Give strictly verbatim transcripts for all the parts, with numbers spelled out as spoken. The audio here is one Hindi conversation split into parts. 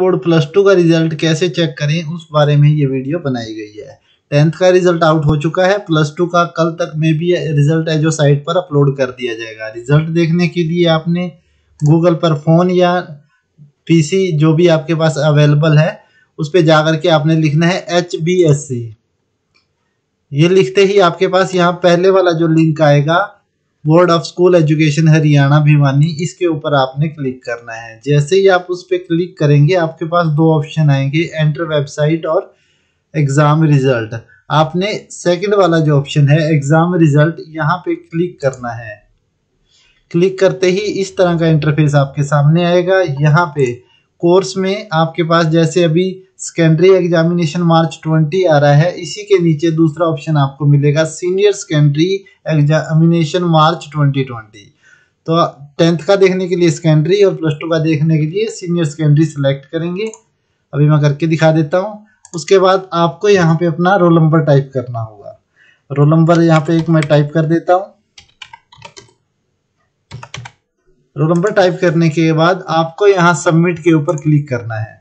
बोर्ड प्लस टू का रिजल्ट कैसे चेक करें उस बारे में ये वीडियो बनाई गई है। टेंथ का रिजल्ट आउट हो चुका है, प्लस टू का कल तक में भी रिजल्ट है जो साइट पर अपलोड कर दिया जाएगा। रिजल्ट देखने के लिए आपने गूगल पर फ़ोन या पीसी जो भी आपके पास अवेलेबल है उस पर जाकर के आपने लिखना है एच बी एस ई। ये लिखते ही आपके पास यहाँ पहले वाला जो लिंक आएगा board of school education Haryana Bhiwani, इसके ऊपर आपने क्लिक करना है। जैसे ही आप उस पर क्लिक करेंगे आपके पास दो ऑप्शन आएंगे, एंटर वेबसाइट और एग्ज़ाम रिजल्ट। आपने सेकंड वाला जो ऑप्शन है एग्ज़ाम रिजल्ट, यहाँ पे क्लिक करना है। क्लिक करते ही इस तरह का इंटरफेस आपके सामने आएगा। यहाँ पे कोर्स में आपके पास जैसे अभी सेकेंडरी एग्जामिनेशन मार्च ट्वेंटी आ रहा है, इसी के नीचे दूसरा ऑप्शन आपको मिलेगा senior secondary examination March twenty twenty. तो टेंथ का देखने के लिए सेकेंडरी और प्लस टू का देखने के लिए सीनियर सेकेंडरी सिलेक्ट करेंगे। अभी मैं करके दिखा देता हूँ। उसके बाद आपको यहाँ पे अपना रोल नंबर टाइप करना होगा। रोल नंबर यहाँ पे एक मैं टाइप कर देता हूँ। रोल नंबर टाइप करने के बाद आपको यहाँ सबमिट के ऊपर क्लिक करना है।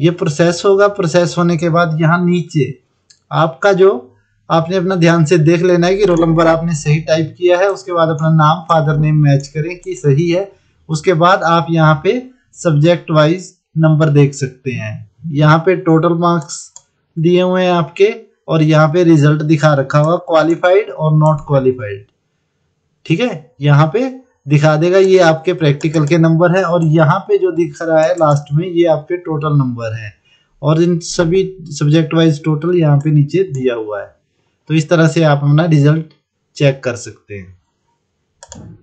ये प्रोसेस होगा। प्रोसेस होने के बाद यहाँ नीचे आपका जो आपने अपना ध्यान से देख लेना है कि रोल नंबर आपने सही टाइप किया है। उसके बाद अपना नाम, फादर नेम मैच करें कि सही है। उसके बाद आप यहाँ पे सब्जेक्ट वाइज नंबर देख सकते हैं। यहाँ पे टोटल मार्क्स दिए हुए हैं आपके और यहाँ पे रिजल्ट दिखा रखा होगा क्वालिफाइड और नॉट क्वालिफाइड, ठीक है, यहाँ पे दिखा देगा। ये आपके प्रैक्टिकल के नंबर है और यहाँ पे जो दिख रहा है लास्ट में ये आपके टोटल नंबर है और इन सभी सब्जेक्ट वाइज टोटल यहाँ पे नीचे दिया हुआ है। तो इस तरह से आप अपना रिजल्ट चेक कर सकते हैं।